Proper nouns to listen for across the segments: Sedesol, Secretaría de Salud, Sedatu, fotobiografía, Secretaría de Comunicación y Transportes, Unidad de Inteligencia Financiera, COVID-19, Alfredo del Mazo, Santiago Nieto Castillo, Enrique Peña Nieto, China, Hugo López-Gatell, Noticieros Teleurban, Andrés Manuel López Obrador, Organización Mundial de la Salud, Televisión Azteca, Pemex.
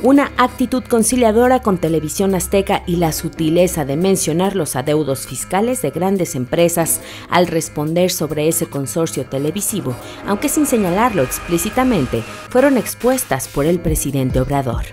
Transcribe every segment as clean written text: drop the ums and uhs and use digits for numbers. Una actitud conciliadora con Televisión Azteca y la sutileza de mencionar los adeudos fiscales de grandes empresas al responder sobre ese consorcio televisivo, aunque sin señalarlo explícitamente, fueron expuestas por el presidente Obrador.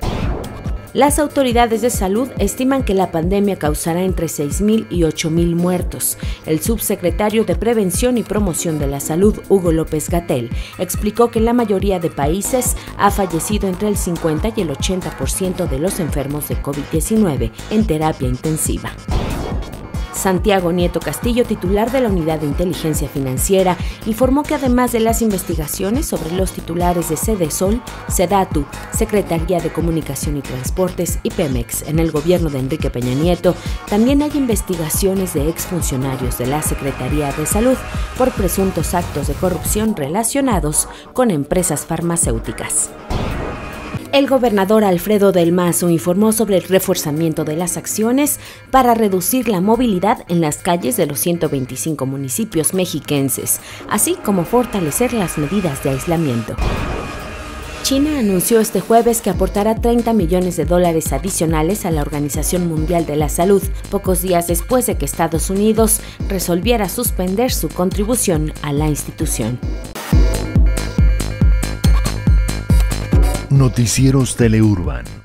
Las autoridades de salud estiman que la pandemia causará entre 6.000 y 8.000 muertos. El subsecretario de Prevención y Promoción de la Salud, Hugo López-Gatell, explicó que en la mayoría de países ha fallecido entre el 50 y el 80% de los enfermos de COVID-19 en terapia intensiva. Santiago Nieto Castillo, titular de la Unidad de Inteligencia Financiera, informó que además de las investigaciones sobre los titulares de Sedesol, Sedatu, Secretaría de Comunicación y Transportes y Pemex en el gobierno de Enrique Peña Nieto, también hay investigaciones de exfuncionarios de la Secretaría de Salud por presuntos actos de corrupción relacionados con empresas farmacéuticas. El gobernador Alfredo del Mazo informó sobre el reforzamiento de las acciones para reducir la movilidad en las calles de los 125 municipios mexiquenses, así como fortalecer las medidas de aislamiento. China anunció este jueves que aportará $30 millones adicionales a la Organización Mundial de la Salud, pocos días después de que Estados Unidos resolviera suspender su contribución a la institución. Noticieros Teleurban.